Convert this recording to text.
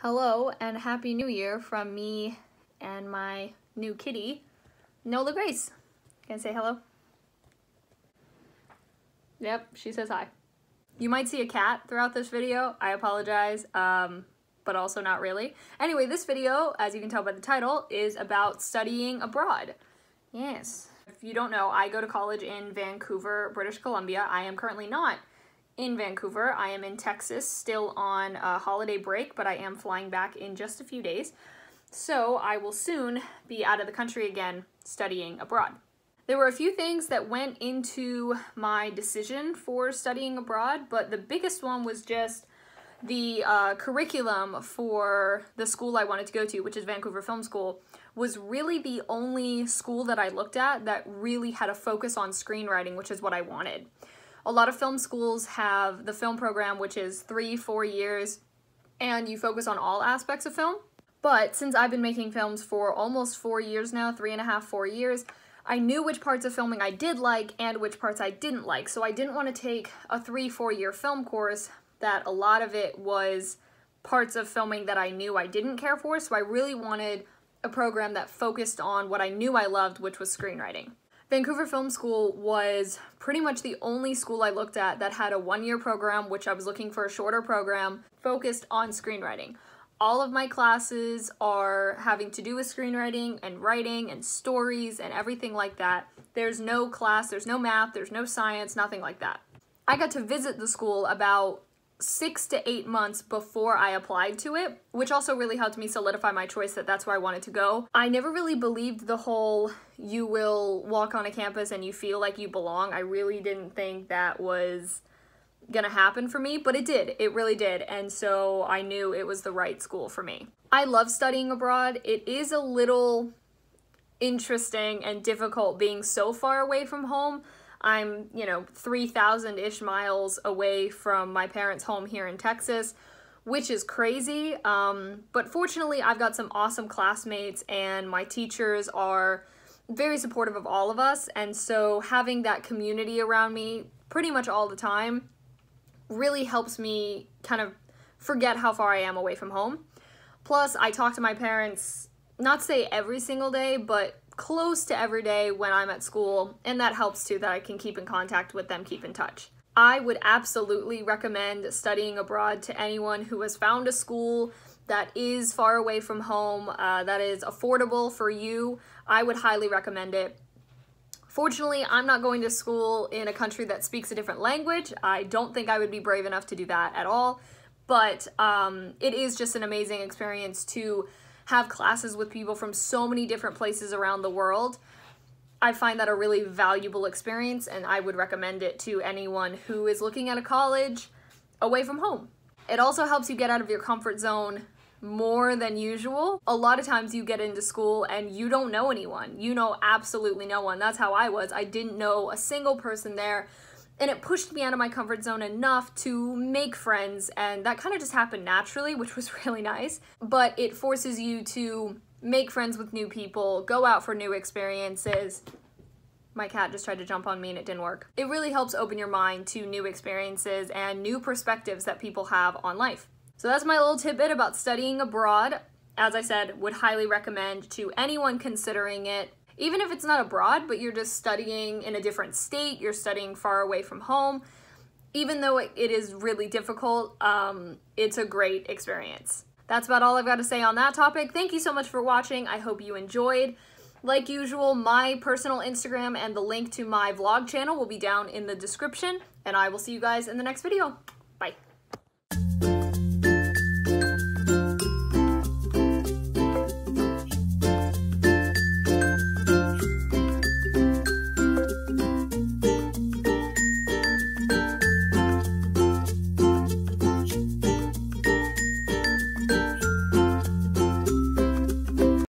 Hello and Happy New Year from me and my new kitty, Nola Grace. Can I say hello? Yep, she says hi. You might see a cat throughout this video. I apologize, but also not really. Anyway, this video, as you can tell by the title, is about studying abroad. Yes. If you don't know, I go to college in Vancouver, British Columbia. I am currently not in Vancouver. I am in Texas, still on a holiday break, but I am flying back in just a few days. So I will soon be out of the country again studying abroad. There were a few things that went into my decision for studying abroad, but the biggest one was just the curriculum for the school I wanted to go to, which is Vancouver Film School, was really the only school that I looked at that really had a focus on screenwriting, which is what I wanted. A lot of film schools have the film program, which is 3-4 years, and you focus on all aspects of film. But since I've been making films for almost 4 years now, 3.5, 4 years, I knew which parts of filming I did like and which parts I didn't like. So I didn't want to take a 3-4 year film course that a lot of it was parts of filming that I knew I didn't care for. So I really wanted a program that focused on what I knew I loved, which was screenwriting. Vancouver Film School was pretty much the only school I looked at that had a 1-year program, which I was looking for a shorter program focused on screenwriting. All of my classes are having to do with screenwriting and writing and stories and everything like that. There's no class, there's no math, there's no science, nothing like that. I got to visit the school about 6 to 8 months before I applied to it, which also really helped me solidify my choice that that's where I wanted to go. I never really believed the whole you will walk on a campus and you feel like you belong. I really didn't think that was gonna happen for me, but it did. It really did. And so I knew it was the right school for me. I love studying abroad. It is a little interesting and difficult being so far away from home. I'm, 3,000-ish miles away from my parents' home here in Texas, which is crazy. But fortunately, I've got some awesome classmates and my teachers are very supportive of all of us. And so having that community around me pretty much all the time really helps me kind of forget how far I am away from home. Plus, I talk to my parents, not say every single day, but close to every day when I'm at school, and that helps too, that I can keep in contact with them, keep in touch. I would absolutely recommend studying abroad to anyone who has found a school that is far away from home, that is affordable for you. I would highly recommend it. Fortunately, I'm not going to school in a country that speaks a different language. I don't think I would be brave enough to do that at all, but it is just an amazing experience to have classes with people from so many different places around the world. I find that a really valuable experience, and I would recommend it to anyone who is looking at a college away from home. It also helps you get out of your comfort zone more than usual. A lot of times you get into school and you don't know anyone. You know absolutely no one. That's how I was. I didn't know a single person there, and it pushed me out of my comfort zone enough to make friends, and that kind of just happened naturally, which was really nice. But it forces you to make friends with new people, go out for new experiences. My cat just tried to jump on me and it didn't work. It really helps open your mind to new experiences and new perspectives that people have on life. So that's my little tidbit about studying abroad. As I said, would highly recommend to anyone considering it. Even if it's not abroad, but you're just studying in a different state, you're studying far away from home, even though it is really difficult, it's a great experience. That's about all I've got to say on that topic. Thank you so much for watching. I hope you enjoyed. Like usual, my personal Instagram and the link to my vlog channel will be down in the description, and I will see you guys in the next video.